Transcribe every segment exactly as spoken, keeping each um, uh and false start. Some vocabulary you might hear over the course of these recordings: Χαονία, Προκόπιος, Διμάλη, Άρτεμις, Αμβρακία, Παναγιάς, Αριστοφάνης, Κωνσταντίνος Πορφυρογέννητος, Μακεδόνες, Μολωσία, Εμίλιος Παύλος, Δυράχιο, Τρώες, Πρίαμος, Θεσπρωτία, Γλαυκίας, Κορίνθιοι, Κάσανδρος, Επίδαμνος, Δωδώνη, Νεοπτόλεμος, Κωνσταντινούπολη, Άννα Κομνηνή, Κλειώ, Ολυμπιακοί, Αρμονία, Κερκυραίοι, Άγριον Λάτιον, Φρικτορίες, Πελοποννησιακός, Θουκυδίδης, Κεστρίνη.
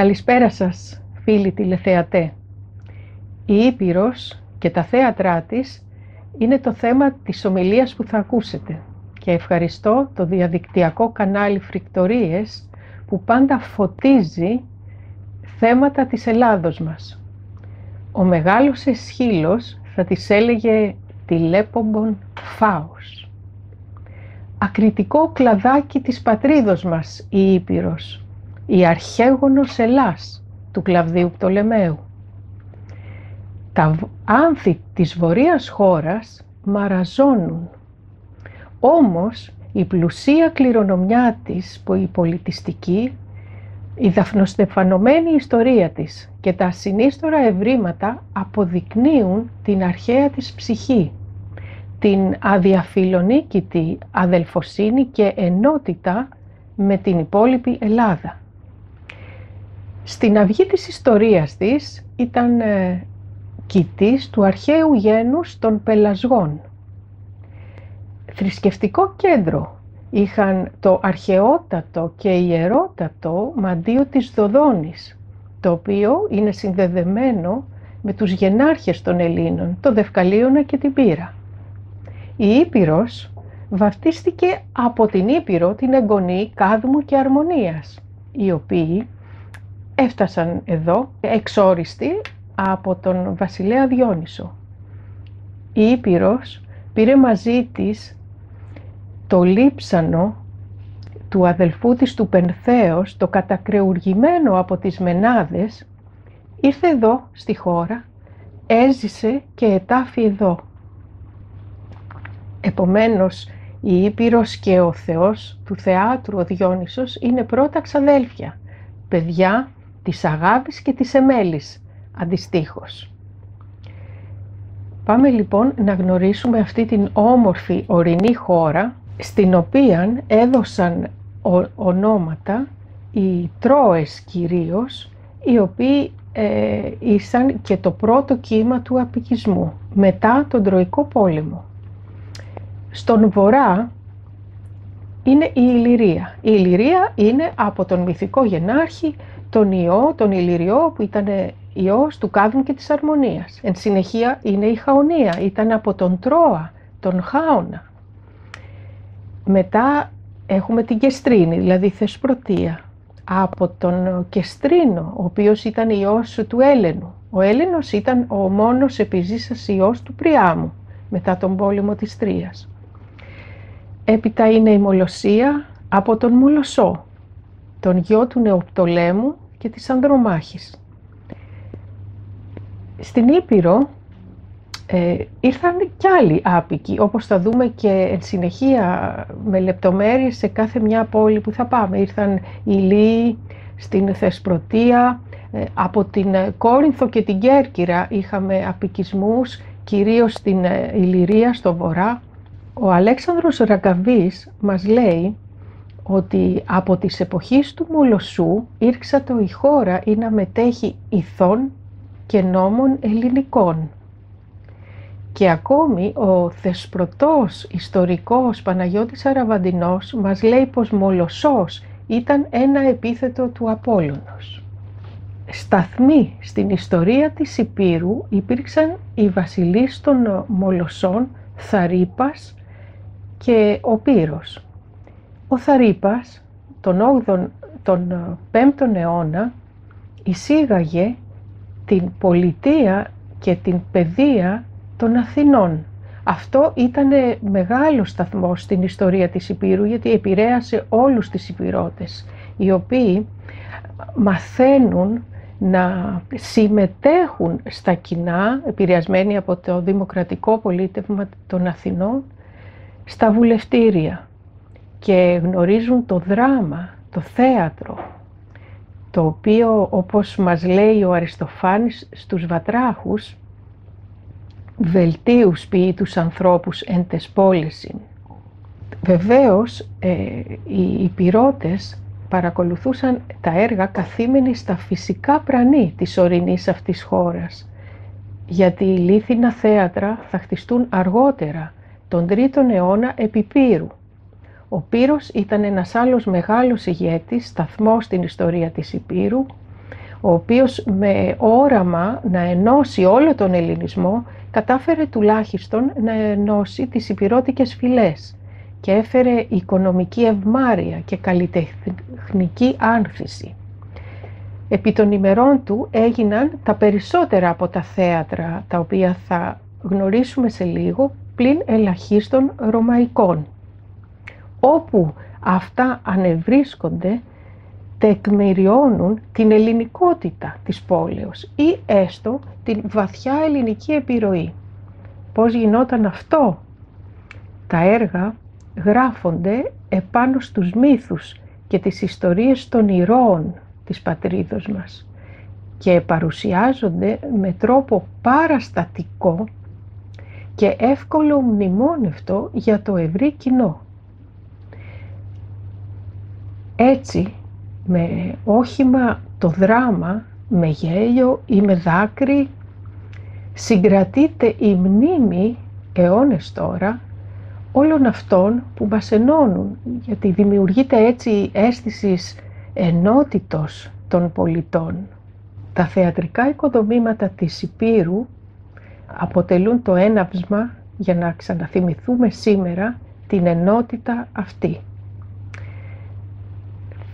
Καλησπέρα σας, φίλοι τηλεθεατέ. Η Ήπειρος και τα θέατρά της είναι το θέμα της ομιλίας που θα ακούσετε και ευχαριστώ το διαδικτυακό κανάλι Φρικτορίες που πάντα φωτίζει θέματα της Ελλάδος μας. Ο μεγάλος Εσχύλος θα της έλεγε τηλέπομπον φάος. Ακριτικό κλαδάκι της πατρίδος μας η Ήπειρος, η αρχαίγονος Ελλάς του Κλαυδίου Πτολεμαίου. Τα άνθη της βορείας χώρας μαραζώνουν. Όμως η πλουσία κληρονομιά της, η πολιτιστική, η δαφνοστεφανωμένη ιστορία της και τα συνίστορα ευρήματα αποδεικνύουν την αρχαία της ψυχή, την αδιαφιλονίκητη αδελφοσύνη και ενότητα με την υπόλοιπη Ελλάδα. Στην αυγή της ιστορίας της ήταν ε, κοιτής του αρχαίου γένους των Πελασγών. Θρησκευτικό κέντρο είχαν το αρχαιότατο και ιερότατο μαντίο της Δωδώνης, το οποίο είναι συνδεδεμένο με τους γενάρχες των Ελλήνων, το Δευκαλίωνα και την Πύρα. Η Ήπειρος βαφτίστηκε από την Ήπειρο την εγγονή Κάδμου και Αρμονίας, οι οποίοι έφτασαν εδώ εξόριστοι από τον βασιλέα Διόνυσο. Η Ήπειρος πήρε μαζί της το λείψανο του αδελφού της του Πενθέως, το κατακρεουργημένο από τις Μενάδες, ήρθε εδώ στη χώρα, έζησε και ετάφη εδώ. Επομένως, η Ήπειρος και ο θεός του θεάτρου ο Διόνυσος είναι πρώτα ξαδέλφια, παιδιά της αγάπης και της εμέλης, αντιστοίχως. Πάμε λοιπόν να γνωρίσουμε αυτή την όμορφη ορεινή χώρα, στην οποία έδωσαν ο, ονόματα οι Τρώες κυρίως, οι οποίοι ε, ήσαν και το πρώτο κύμα του απικισμού, μετά τον Τρωικό πόλεμο. Στον βορρά είναι η Ιλλυρία. Η Ιλλυρία είναι από τον μυθικό γενάρχη, τον Ιώ, τον Ιλλυριό, που ήταν Υιός του Κάδμου και της Αρμονίας. Εν συνεχεία είναι η Χαονία, ήταν από τον Τρώα, τον Χάωνα. Μετά έχουμε την Κεστρίνη, δηλαδή Θεσπρωτία, από τον Κεστρίνο, ο οποίος ήταν Υιός του Έλενου. Ο Έλενος ήταν ο μόνος επιζήσας Υιός του Πριάμου, μετά τον πόλεμο της Τρίας. Έπειτα είναι η Μολωσία από τον Μολωσό, τον γιο του Νεοπτολέμου και της Ανδρομάχης. Στην Ήπειρο ε, ήρθαν κι άλλοι άπικοι, όπως θα δούμε και εν συνεχεία με λεπτομέρειες σε κάθε μια πόλη που θα πάμε. Ήρθαν οι Ηλίοι στην Θεσπρωτεία, ε, από την Κόρινθο και την Κέρκυρα είχαμε απικισμούς, κυρίως στην Ιλλυρία, στο βορρά. Ο Αλέξανδρος Ραγκαβής μας λέει ότι από τις εποχές του Μολωσού ήρξατο η χώρα ή να μετέχει ηθών και νόμων ελληνικών. Και ακόμη ο θεσπρωτός ιστορικός Παναγιώτης Αραβαντινός μας λέει πως Μολωσός ήταν ένα επίθετο του Απόλλωνος. Σταθμοί στην ιστορία της Υπήρου υπήρξαν οι βασιλείς των Μολωσών, Θαρρίπας και ο Πύρος. Ο Θαρρίπας τον, τον πέμπτον αιώνα εισήγαγε την πολιτεία και την παιδεία των Αθηνών. Αυτό ήταν μεγάλο σταθμό στην ιστορία της Υπήρου, γιατί επηρέασε όλους τις Υπηρώτες, οι οποίοι μαθαίνουν να συμμετέχουν στα κοινά, επηρεασμένοι από το δημοκρατικό πολίτευμα των Αθηνών, στα βουλευτήρια και γνωρίζουν το δράμα, το θέατρο, το οποίο, όπως μας λέει ο Αριστοφάνης στους Βατράχους, βελτίους ποιεί τους ανθρώπους εν τες πόλησιν. Βεβαίως, ε, οι Υπηρώτες παρακολουθούσαν τα έργα καθήμενοι στα φυσικά πρανή της ορεινής αυτής χώρας, γιατί οι λίθινα θέατρα θα χτιστούν αργότερα, τον τρίτον αιώνα επί Πύρου. Ο Πύρος ήταν ένας άλλος μεγάλος ηγέτης, σταθμός στην ιστορία της Υπήρου, ο οποίος με όραμα να ενώσει όλο τον ελληνισμό, κατάφερε τουλάχιστον να ενώσει τις υπηρώτικες φυλές και έφερε οικονομική ευμάρεια και καλλιτεχνική άνθηση. Επί των ημερών του έγιναν τα περισσότερα από τα θέατρα, τα οποία θα γνωρίσουμε σε λίγο, πλην ελαχίστων ρωμαϊκών. Όπου αυτά ανεβρίσκονται, τεκμηριώνουν την ελληνικότητα της πόλεως ή έστω την βαθιά ελληνική επιρροή. Πώς γινόταν αυτό? Τα έργα γράφονται επάνω στους μύθους και τις ιστορίες των ηρώων της πατρίδος μας και παρουσιάζονται με τρόπο παραστατικό και εύκολο μνημόνευτο για το ευρύ κοινό. Έτσι, με όχημα το δράμα, με γέλιο ή με δάκρυ, συγκρατείται η μνήμη αιώνες τώρα όλων αυτών που μας ενώνουν, γιατί δημιουργείται έτσι η αίσθηση ενότητος των πολιτών. Τα θεατρικά οικοδομήματα της Υπήρου αποτελούν το έναυσμα για να ξαναθυμηθούμε σήμερα την ενότητα αυτή.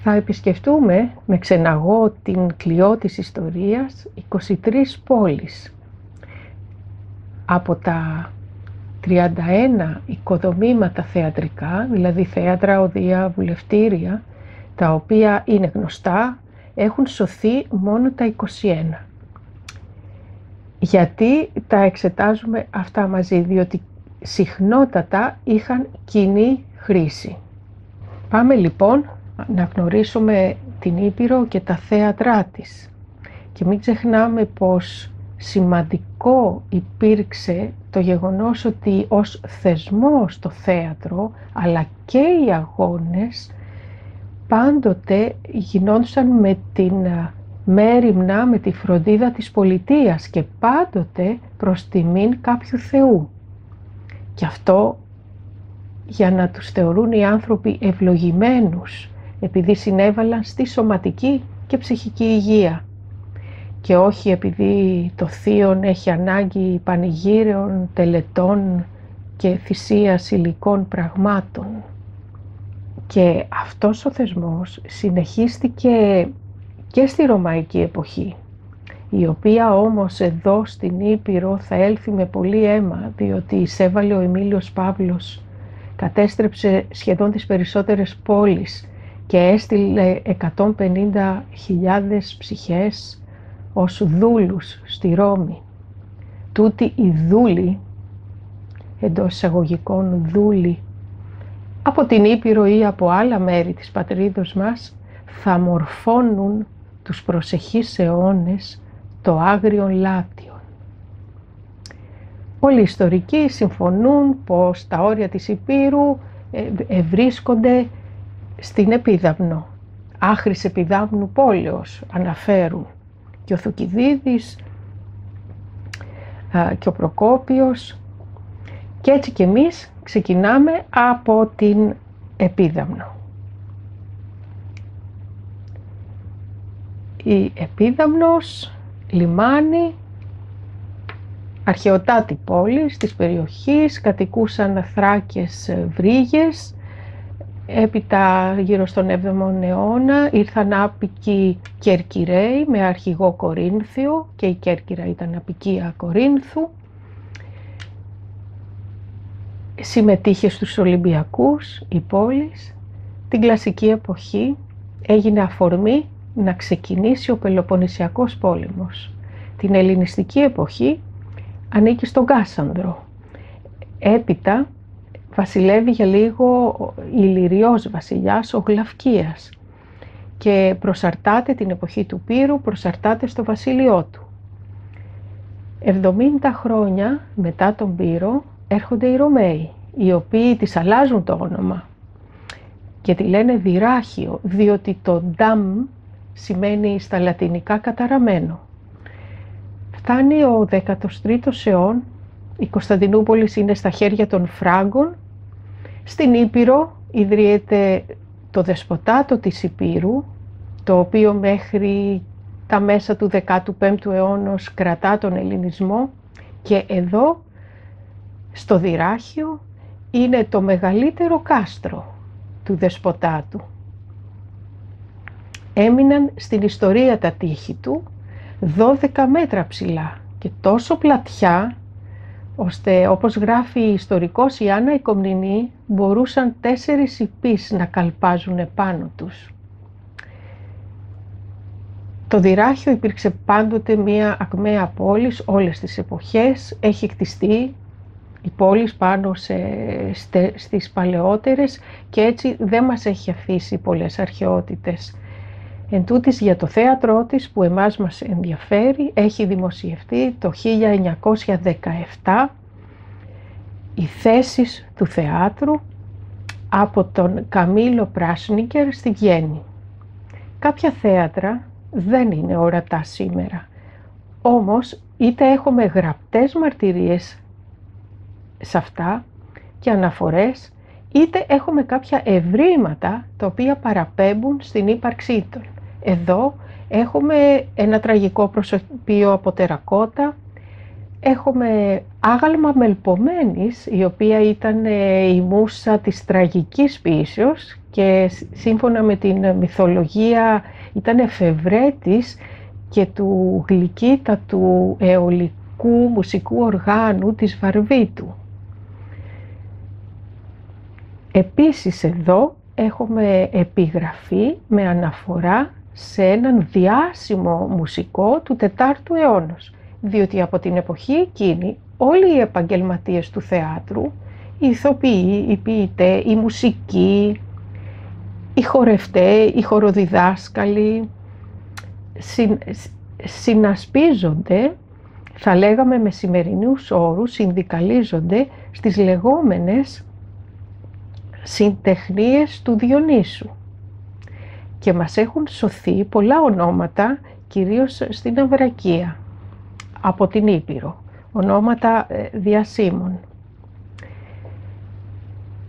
Θα επισκεφτούμε με ξεναγώ την κλειό της ιστορίας είκοσι τρεις πόλεις. Από τα τριάντα ένα οικοδομήματα θεατρικά, δηλαδή θέατρα, οδεία, βουλευτήρια, τα οποία είναι γνωστά, έχουν σωθεί μόνο τα είκοσι ένα. Γιατί τα εξετάζουμε αυτά μαζί? Διότι συχνότατα είχαν κοινή χρήση. Πάμε λοιπόν να γνωρίσουμε την Ήπειρο και τα θέατρά της. Και μην ξεχνάμε πως σημαντικό υπήρξε το γεγονός ότι ως θεσμός το θέατρο, αλλά και οι αγώνες, πάντοτε γινόντουσαν με την μέριμνα, με τη φροντίδα της πολιτείας και πάντοτε προς τιμήν κάποιου θεού. Και αυτό για να τους θεωρούν οι άνθρωποι ευλογημένους, επειδή συνέβαλαν στη σωματική και ψυχική υγεία και όχι επειδή το θείον έχει ανάγκη πανηγύρεων, τελετών και θυσίας υλικών πραγμάτων. Και αυτός ο θεσμός συνεχίστηκε και στη ρωμαϊκή εποχή, η οποία όμως εδώ στην Ήπειρο θα έλθει με πολύ αίμα, διότι εισέβαλε ο Εμίλιος Παύλος, κατέστρεψε σχεδόν τις περισσότερες πόλεις και έστειλε εκατόν πενήντα χιλιάδες ψυχές ως δούλους στη Ρώμη. Τούτοι οι δούλοι, εντός εισαγωγικών δούλοι, από την Ήπειρο ή από άλλα μέρη της πατρίδος μας, θα μορφώνουν τους προσεχείς αιώνες το άγριον λάτιον. Όλοι οι ιστορικοί συμφωνούν πως τα όρια της Υπήρου βρίσκονται στην Επίδαμνο. Άχρης Επιδάμνου πόλεως αναφέρουν και ο Θουκυδίδης και ο Προκόπιος, και έτσι και εμείς ξεκινάμε από την Επίδαμνο. Η Επίδαμνος, λιμάνι, αρχαιοτάτη πόλη της περιοχής, κατοικούσαν Θράκες, Βρύγες. Έπειτα γύρω στον έβδομο αιώνα ήρθαν άπικοι Κερκυραίοι με αρχηγό Κορίνθιο, και η Κέρκυρα ήταν απικία Κορίνθου. Συμμετείχε στους Ολυμπιακούς η πόλη. Την κλασική εποχή έγινε αφορμή να ξεκινήσει ο Πελοποννησιακός πόλεμος. Την ελληνιστική εποχή ανήκει στον Κάσανδρο. Έπειτα βασιλεύει για λίγο Ιλλυριός βασιλιάς, ο Γλαυκίας, και προσαρτάται την εποχή του Πύρου, προσαρτάται στο βασίλειό του. εβδομήντα χρόνια μετά τον Πύρο έρχονται οι Ρωμαίοι, οι οποίοι τις αλλάζουν το όνομα και τη λένε Δυράχιο, διότι το νταμ σημαίνει στα λατινικά καταραμένο. Φτάνει ο δέκατος τρίτος αιών, η Κωνσταντινούπολη είναι στα χέρια των Φράγκων. Στην Ήπειρο ιδρύεται το Δεσποτάτο της Υπήρου, το οποίο μέχρι τα μέσα του δέκατου πέμπτου αιώνα κρατά τον ελληνισμό και εδώ, στο Δυράχιο, είναι το μεγαλύτερο κάστρο του δεσποτάτου. Έμειναν στην ιστορία τα τείχη του δώδεκα μέτρα ψηλά και τόσο πλατιά, ώστε, όπως γράφει η ιστορικός η Άννα η Κομνηνή, μπορούσαν τέσσερις ιππείς να καλπάζουν επάνω τους. Το Δυράχιο υπήρξε πάντοτε μία ακμαία πόλη όλες τις εποχές. Έχει χτιστεί η πόλη πάνω σε, στε, στις παλαιότερες και έτσι δεν μας έχει αφήσει πολλές αρχαιότητες. Εν τούτης, για το θέατρό της που εμάς μας ενδιαφέρει, έχει δημοσιευτεί το χίλια εννιακόσια δεκαεπτά οι θέσεις του θεάτρου από τον Καμίλο Πράσνικερ στη Βιέννη. Κάποια θέατρα δεν είναι ορατά σήμερα, όμως είτε έχουμε γραπτές μαρτυρίες σε αυτά και αναφορές, είτε έχουμε κάποια ευρήματα τα οποία παραπέμπουν στην ύπαρξή των. Εδώ έχουμε ένα τραγικό προσωπείο από τερακότα, έχουμε άγαλμα Μελπομένης, η οποία ήταν η μούσα της τραγικής ποίησεως και σύμφωνα με την μυθολογία ήταν εφευρέτης και του γλυκύτατου αιωλικού μουσικού οργάνου της Βαρβίτου. Επίσης εδώ έχουμε επιγραφή με αναφορά σε έναν διάσημο μουσικό του τετάρτου αιώνα, διότι από την εποχή εκείνη όλοι οι επαγγελματίες του θεάτρου, οι ηθοποιοί, οι ποιητές, οι μουσικοί, οι χορευτές, οι χοροδιδάσκαλοι συν, συνασπίζονται, θα λέγαμε με σημερινούς όρους, συνδικαλίζονται στις λεγόμενες συντεχνίες του Διονύσου και μας έχουν σωθεί πολλά ονόματα, κυρίως στην Αμβρακία, από την Ήπειρο, ονόματα διασήμων.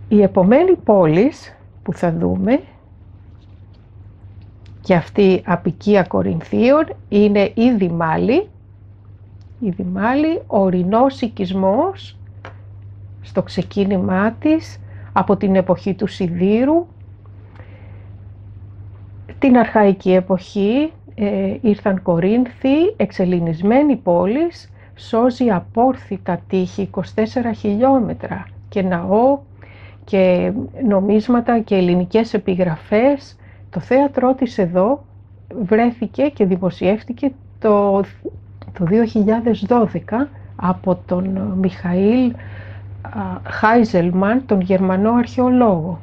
Η επομένη πόλης που θα δούμε, και αυτή απικία Κορινθίων, είναι η Δημάλη, η Δημάλη, ο ορεινός οικισμός στο ξεκίνημά της από την εποχή του Σιδήρου, την αρχαϊκή εποχή, ε, ήρθαν Κορίνθοι, εξελληνισμένη πόλης, σώζει απόρθητα τείχη είκοσι τέσσερα χιλιόμετρα και ναό και νομίσματα και ελληνικές επιγραφές. Το θέατρό της εδώ βρέθηκε και δημοσιεύτηκε το, το δύο χιλιάδες δώδεκα από τον Μιχαήλ Χάιζελμαν, τον Γερμανό αρχαιολόγο.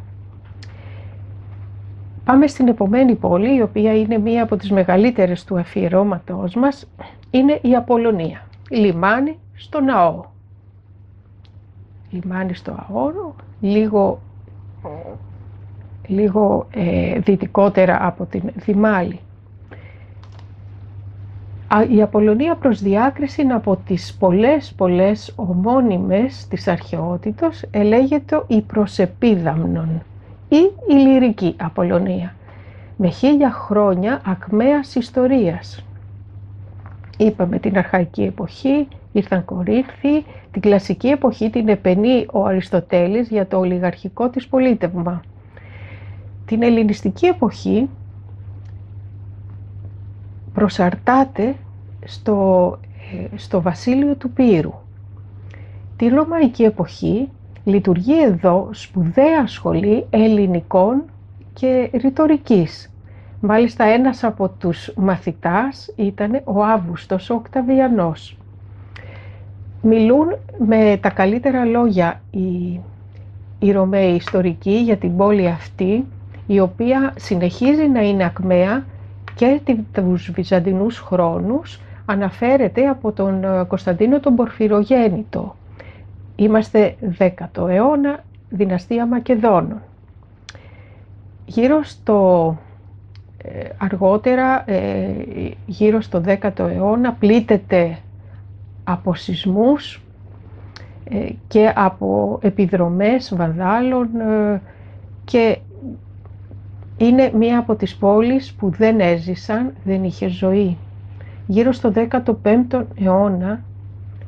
Πάμε στην επομένη πόλη, η οποία είναι μία από τις μεγαλύτερες του αφιερώματός μας, είναι η Απολλωνία. Λιμάνι στον Αόρο. Λιμάνι στο Αόρο, λίγο, λίγο ε, δυτικότερα από την Δημάλη. Η Απολλωνία προς διάκριση από τις πολλές πολλές ομώνυμες της αρχαιότητος ελέγεται η προς Επίδαμνον ή Ιλλυρική Απολλωνία, με χίλια χρόνια ακμαίας ιστορίας. Είπαμε την αρχαϊκή εποχή, ήρθαν Κορίνθοι, την κλασική εποχή την επενεί ο Αριστοτέλης για το ολιγαρχικό της πολίτευμα. Την ελληνιστική εποχή προσαρτάται στο, στο βασίλειο του Πύρου. Τη ρωμαϊκή εποχή λειτουργεί εδώ σπουδαία σχολή ελληνικών και ρητορικής. Μάλιστα ένας από τους μαθητάς ήταν ο Αύγουστος ο Οκταβιανός. Μιλούν με τα καλύτερα λόγια οι, οι Ρωμαίοι ιστορικοί για την πόλη αυτή, η οποία συνεχίζει να είναι ακμαία και τους βυζαντινούς χρόνους, αναφέρεται από τον Κωνσταντίνο τον Πορφυρογέννητο. Είμαστε δέκατο αιώνα, δυναστεία Μακεδόνων. Γύρω στο αργότερα, γύρω στο δέκατο αιώνα, πλήττεται από σεισμούς και από επιδρομές βανδάλων και είναι μία από τις πόλεις που δεν έζησαν, δεν είχε ζωή. γύρω στον δέκατο πέμπτο αιώνα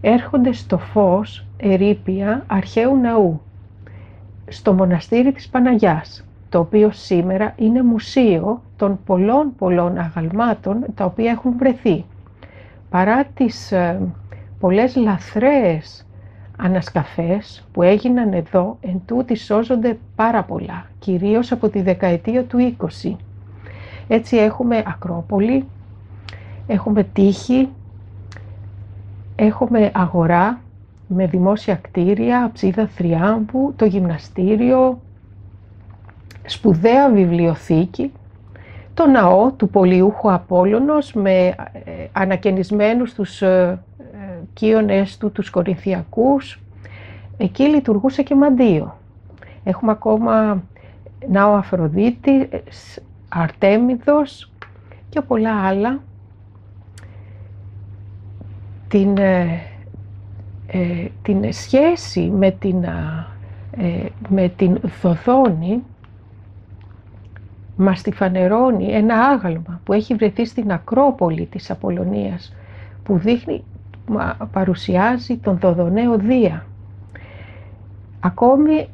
έρχονται στο φως ερείπια αρχαίου ναού, στο μοναστήρι της Παναγιάς, το οποίο σήμερα είναι μουσείο των πολλών πολλών αγαλμάτων τα οποία έχουν βρεθεί. Παρά τις ε, πολλές λαθρέες ανασκαφές που έγιναν εδώ, εν τούτη σώζονται πάρα πολλά, κυρίως από τη δεκαετία του είκοσι. Έτσι έχουμε Ακρόπολη, έχουμε τείχη, έχουμε αγορά με δημόσια κτίρια, Αψίδα Θριάμβου, το γυμναστήριο, σπουδαία βιβλιοθήκη, το ναό του πολιούχου Απόλλωνος με ανακαινισμένους τους κύονες του, τους Κορινθιακούς. Εκεί λειτουργούσε και μαντίο. Έχουμε ακόμα ναό Αφροδίτης, Αρτέμιδος και πολλά άλλα. Την, ε, την σχέση με την, ε, με την Δωδώνη μας τη φανερώνει ένα άγαλμα που έχει βρεθεί στην Ακρόπολη της Απολλωνίας, που δείχνει, παρουσιάζει τον Δωδωναίο Δία. Ακόμη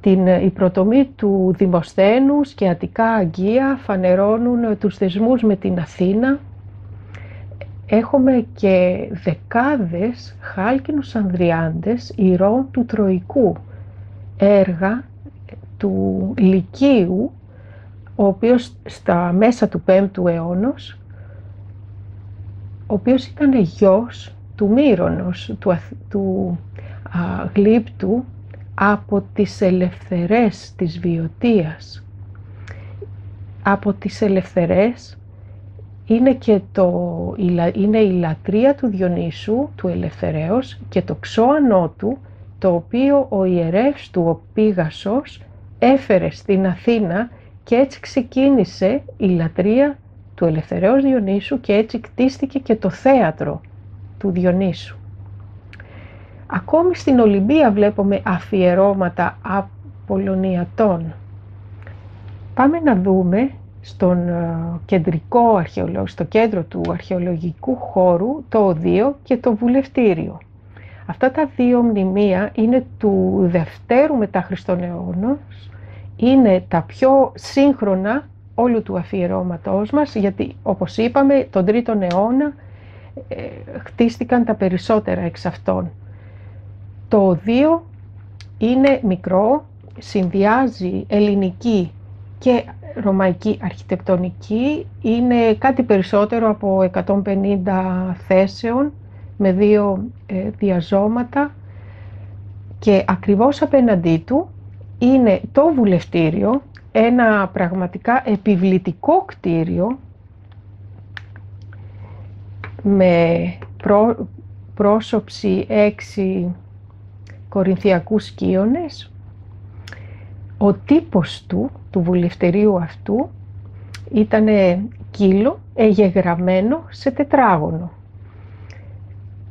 την, η προτομή του Δημοσθένους και Αττικά Αγγεία φανερώνουν τους θεσμούς με την Αθήνα. Έχουμε και δεκάδες χάλκινους ανδριάντες ηρώων του Τρωικού, έργα του Λυκείου, ο οποίος στα μέσα του πέμπτου αιώνος, ο οποίος ήταν γιος του Μύρονος, του, του α, Γλύπτου, από τις ελευθερές της Βιωτίας. Από τις ελευθερές είναι και το, είναι η λατρεία του Διονύσου, του Ελευθερέως, και το ξώανό του, το οποίο ο ιερεύς του, ο Πίγασος, έφερε στην Αθήνα, και έτσι ξεκίνησε η λατρεία του Ελευθερέως Διονύσου και έτσι κτίστηκε και το θέατρο του Διονύσου. Ακόμη στην Ολυμπία βλέπουμε αφιερώματα Απολλωνιατών. Πάμε να δούμε στον κεντρικό αρχαιολόγο, στο κέντρο του αρχαιολογικού χώρου, το οδείο και το βουλευτήριο. Αυτά τα δύο μνημεία είναι του δευτέρου μετά Χριστόν αιώνα, είναι τα πιο σύγχρονα όλου του αφιερώματός μας, γιατί όπως είπαμε τον τρίτον αιώνα ε, χτίστηκαν τα περισσότερα εξ αυτών. Το οδείο είναι μικρό, συνδυάζει ελληνική και ρωμαϊκή αρχιτεκτονική, είναι κάτι περισσότερο από εκατόν πενήντα θέσεων με δύο ε, διαζώματα, και ακριβώς απέναντί του είναι το βουλευτήριο, ένα πραγματικά επιβλητικό κτίριο με πρό, πρόσωψη έξι κορινθιακούς κύονες. Ο τύπος του, του βουλευτηρίου αυτού, ήταν κύλο εγεγραμμένο σε τετράγωνο.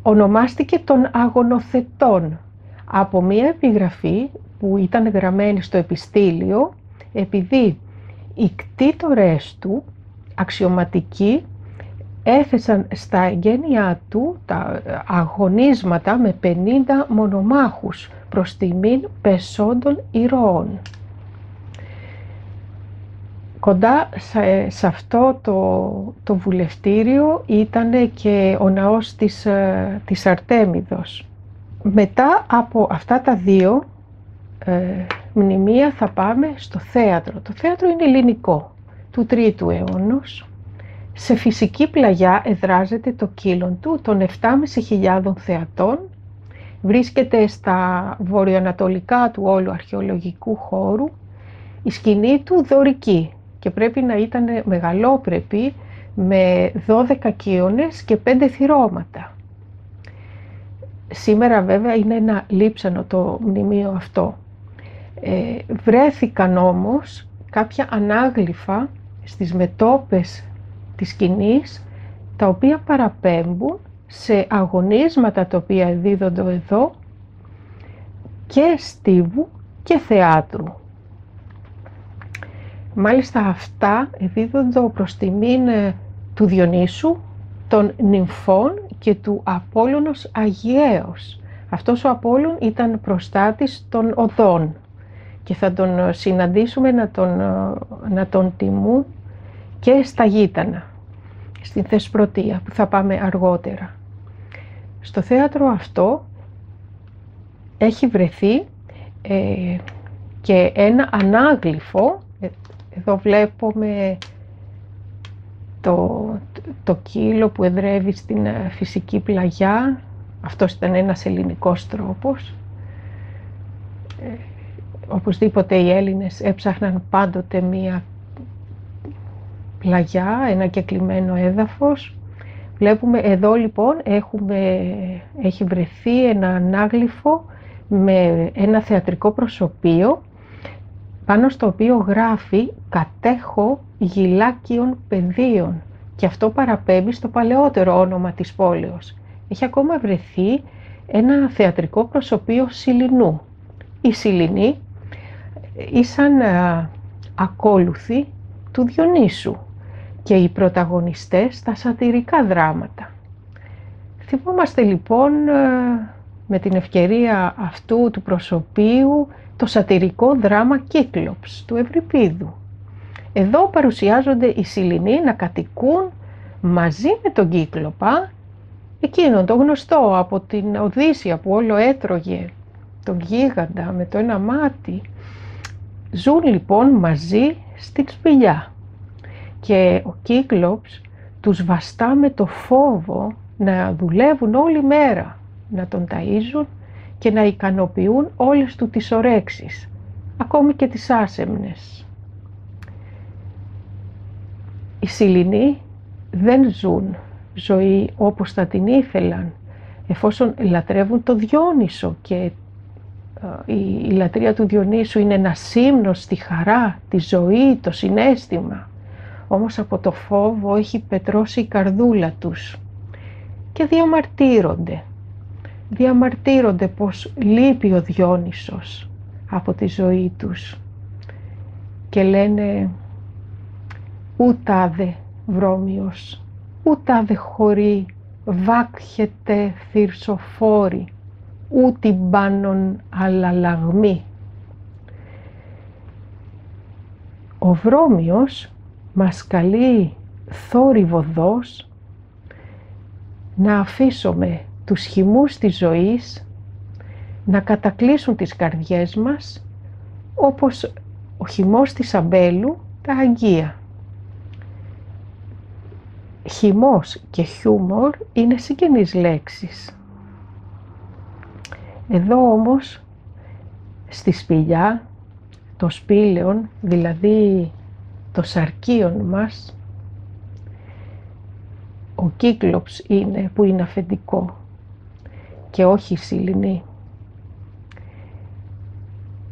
Ονομάστηκε των Αγωνοθετών από μία επιγραφή που ήταν γραμμένη στο επιστήλιο, επειδή οι κτήτορες του, αξιωματικοί, έθεσαν στα εγγένειά του τα αγωνίσματα με πενήντα μονομάχους προς τιμήν πεσόντων ηρώων. Κοντά σε, σε αυτό το, το βουλευτήριο ήταν και ο ναός της, της Αρτέμιδος. Μετά από αυτά τα δύο ε, μνημεία θα πάμε στο θέατρο. Το θέατρο είναι ελληνικό, του τρίτου αιώνος. Σε φυσική πλαγιά εδράζεται το κύλον του των επτά χιλιάδες πεντακοσίων θεατών. Βρίσκεται στα βορειοανατολικά του όλου αρχαιολογικού χώρου. Η σκηνή του δωρική, και πρέπει να ήταν μεγαλόπρεπη, με δώδεκα κύονες και πέντε θυρώματα. Σήμερα βέβαια είναι ένα λείψανο το μνημείο αυτό. Ε, βρέθηκαν όμως κάποια ανάγλυφα στις μετώπες της σκηνής, τα οποία παραπέμπουν σε αγωνίσματα τα οποία δίδονται εδώ και στίβου και θεάτρου. Μάλιστα αυτά δίδονται προς τιμήν του Διονύσου των νυμφών και του Απόλλωνος Αγιαίος. Αυτός ο Απόλλων ήταν προστάτης των οδών και θα τον συναντήσουμε να τον, να τον τιμούν και στα γείτανα, στην Θεσπρωτία που θα πάμε αργότερα. Στο θέατρο αυτό έχει βρεθεί ε, και ένα ανάγλυφο. Εδώ βλέπουμε το, το κύλο που εδρεύει στην φυσική πλαγιά. Αυτός ήταν ένας ελληνικός τρόπος. Ε, οπωσδήποτε οι Έλληνες έψαχναν πάντοτε μία πλαγιά, ένα κεκλειμένο έδαφος. Βλέπουμε εδώ λοιπόν έχουμε, έχει βρεθεί ένα ανάγλυφο με ένα θεατρικό προσωπείο πάνω στο οποίο γράφει «Κατέχω γυλάκιων πεδίων» και αυτό παραπέμπει στο παλαιότερο όνομα της πόλεως. Έχει ακόμα βρεθεί ένα θεατρικό προσωπείο Σιληνού. Οι Σιληνοί ήσαν α, ακόλουθοι του Διονύσου και οι πρωταγωνιστές στα σατιρικά δράματα. Θυμόμαστε λοιπόν με την ευκαιρία αυτού του προσωπείου το σατιρικό δράμα Κύκλοψ του Ευρυπίδου. Εδώ παρουσιάζονται οι Σιληνοί να κατοικούν μαζί με τον Κύκλοπα, εκείνον το γνωστό από την Οδύσσεια που όλο έτρωγε τον γίγαντα με το ένα μάτι. Ζουν λοιπόν μαζί στην σπηλιά και ο Κύκλοπς τους βαστά με το φόβο να δουλεύουν όλη μέρα, να τον ταΐζουν και να ικανοποιούν όλες του τις ορέξεις, ακόμη και τις άσεμνες. Οι Σιληνοί δεν ζουν ζωή όπως θα την ήθελαν, εφόσον λατρεύουν το Διόνυσο και η λατρεία του Διονύσου είναι ένα σύμνος στη χαρά, τη ζωή, το συναίσθημα. Όμως από το φόβο έχει πετρώσει η καρδούλα τους και διαμαρτύρονται. Διαμαρτύρονται πως λείπει ο Διόνυσος από τη ζωή τους και λένε «Ούτάδε βρώμιος, ούτάδε χωρί, βάκχετε θυρσοφόροι, ούτι μπάνων αλλαλαγμή». Ο βρώμιος μας καλεί θόρυβο δός να αφήσουμε τους χυμούς της ζωής να κατακλείσουν τις καρδιές μας όπως ο χυμός της αμπέλου τα αγγεία. Χυμός και χιούμορ είναι συγγενείς λέξεις. Εδώ όμως στη σπηλιά των σπήλαιων, δηλαδή των σαρκίων μας, ο Κύκλοπς είναι που είναι αφεντικό και όχι η Σιληνή.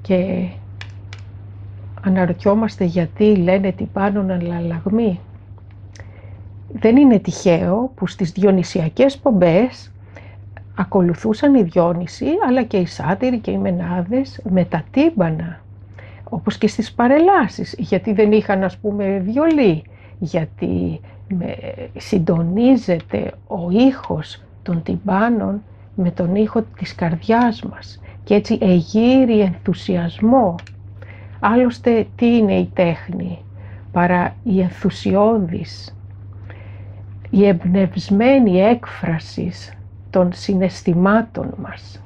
Και αναρωτιόμαστε γιατί λένε την πάνων αλλαλαγμή. Δεν είναι τυχαίο που στις διονυσιακές πομπές ακολουθούσαν οι Διόνυσοι, αλλά και οι σάτυροι και οι Μενάδες με τα τύμπανα, όπως και στις παρελάσεις, γιατί δεν είχαν ας πούμε βιολί, γιατί συντονίζεται ο ήχος των τυμπάνων με τον ήχο της καρδιάς μας και έτσι εγείρει ενθουσιασμό. Άλλωστε τι είναι η τέχνη παρά η ενθουσιώδης, η εμπνευσμένη έκφραση των συναισθημάτων μας.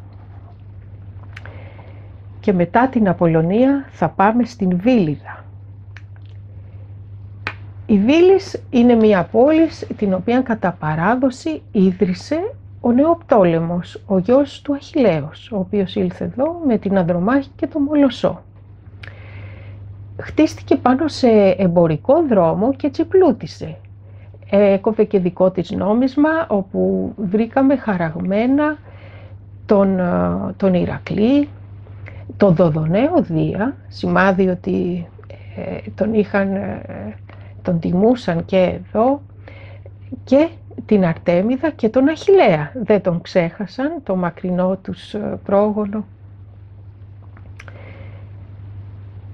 Και μετά την Απολλωνία θα πάμε στην Βίλιδα. Η Βίλης είναι μια πόλη την οποία κατά παράδοση ίδρυσε ο Νεοπτόλεμος, ο γιος του Αχιλλέος, ο οποίος ήλθε εδώ με την Ανδρομάχη και τον Μολωσό. Χτίστηκε πάνω σε εμπορικό δρόμο και έτσι πλούτησε. Έκοβε και δικό της νόμισμα, όπου βρήκαμε χαραγμένα τον, τον Ηρακλή, τον Δωδωναίο Δία, σημάδι ότι ε, τον είχαν, ε, τον τιμούσαν και εδώ, και την Αρτέμιδα και τον Αχιλλέα. Δεν τον ξέχασαν, το μακρινό τους πρόγονο.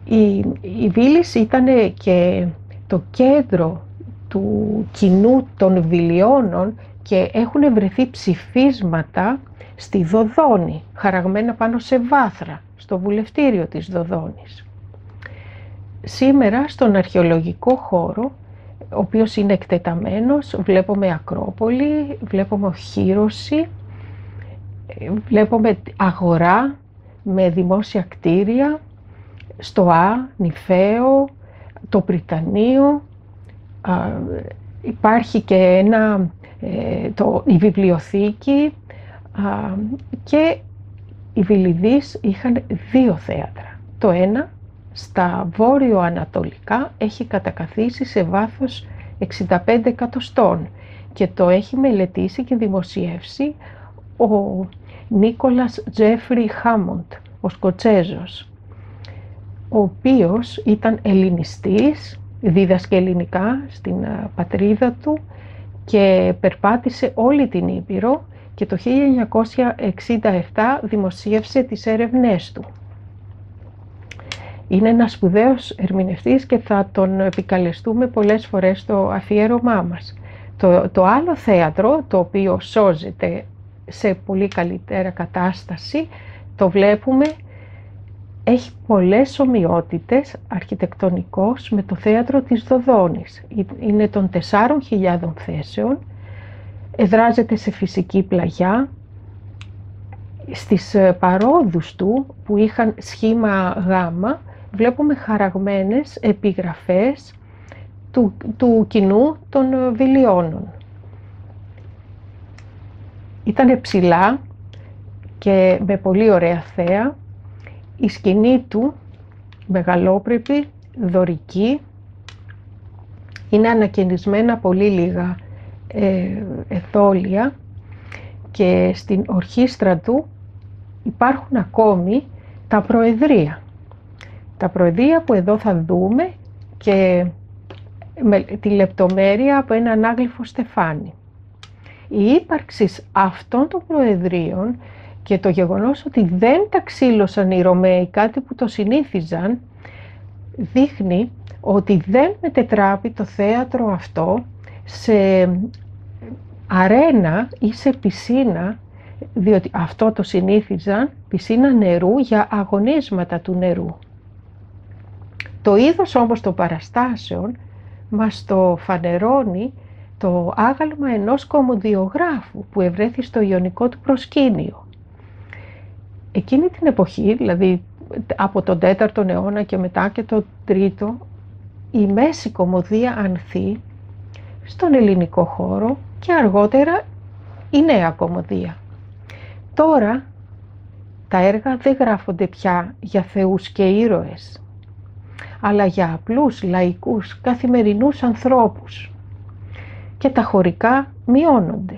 Η, η Βίλης ήταν και το κέντρο του κοινού των Βιλιώνων και έχουν βρεθεί ψηφίσματα στη Δωδώνη, χαραγμένα πάνω σε βάθρα, στο βουλευτήριο της Δωδώνης. Σήμερα στον αρχαιολογικό χώρο, ο οποίος είναι εκτεταμένος, βλέπουμε Ακρόπολη, βλέπουμε οχύρωση, βλέπουμε αγορά με δημόσια κτίρια, Στοά, Νυφαίο, το Πριτανείο, α, υπάρχει και ένα, ε, το, η βιβλιοθήκη α, και οι Βιλιδείς είχαν δύο θέατρα. Το ένα στα βόρειο-ανατολικά έχει κατακαθίσει σε βάθος εξήντα πέντε εκατοστών και το έχει μελετήσει και δημοσιεύσει ο Νίκολας Τζέφρι Χάμοντ, ο Σκοτσέζος, ο οποίος ήταν ελληνιστής, δίδασκε ελληνικά στην πατρίδα του και περπάτησε όλη την Ήπειρο και το χίλια εννιακόσια εξήντα επτά δημοσίευσε τις έρευνές του. Είναι ένας σπουδαίος ερμηνευτής και θα τον επικαλεστούμε πολλές φορές στο αφιέρωμά μας. Το, το άλλο θέατρο, το οποίο σώζεται σε πολύ καλύτερα κατάσταση, το βλέπουμε, έχει πολλές ομοιότητες αρχιτεκτονικώς με το θέατρο της Δωδώνης. Είναι των τεσσάρων χιλιάδων θέσεων, εδράζεται σε φυσική πλαγιά. Στις παρόδους του, που είχαν σχήμα γάμα, βλέπουμε χαραγμένες επιγραφές του, του κοινού των Βιλιώνων. Ήταν ψηλά και με πολύ ωραία θέα. Η σκηνή του, μεγαλόπρεπη, δωρική, είναι ανακαινισμένα πολύ λίγα ε, εδόλια και στην ορχήστρα του υπάρχουν ακόμη τα προεδρία. Τα προεδρία που εδώ θα δούμε και με τη λεπτομέρεια από έναν άγλυφο στεφάνι. Η ύπαρξη αυτών των προεδρίων και το γεγονός ότι δεν τα ξύλωσαν οι Ρωμαίοι, κάτι που το συνήθιζαν, δείχνει ότι δεν μετετράπει το θέατρο αυτό σε αρένα ή σε πισίνα, διότι αυτό το συνήθιζαν, πισίνα νερού για αγωνίσματα του νερού. Το είδος όμως των παραστάσεων μας το φανερώνει το άγαλμα ενός κομμωδιογράφου που ευρέθη στο ιωνικό του προσκήνιο. Εκείνη την εποχή, δηλαδή από τον τέταρτο αιώνα και μετά και τον τρίτο, η μέση κομμωδία ανθεί στον ελληνικό χώρο και αργότερα η νέα κομμωδία. Τώρα τα έργα δεν γράφονται πια για θεούς και ήρωες, αλλά για απλούς λαϊκούς καθημερινούς ανθρώπους και τα χωρικά μειώνονται.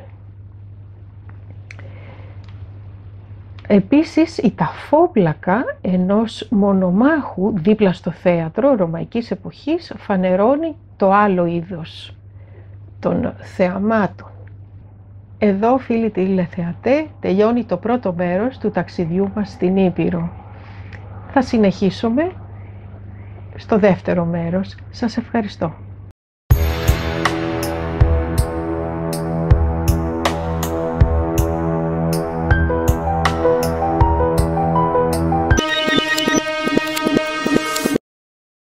Επίσης, η ταφόπλακα ενός μονομάχου δίπλα στο θέατρο ρωμαϊκής εποχής φανερώνει το άλλο είδος των θεαμάτων. Εδώ, φίλοι τηλεθεατέ, τελειώνει το πρώτο μέρος του ταξιδιού μας στην Ήπειρο. Θα συνεχίσουμε στο δεύτερο μέρος. Σας ευχαριστώ.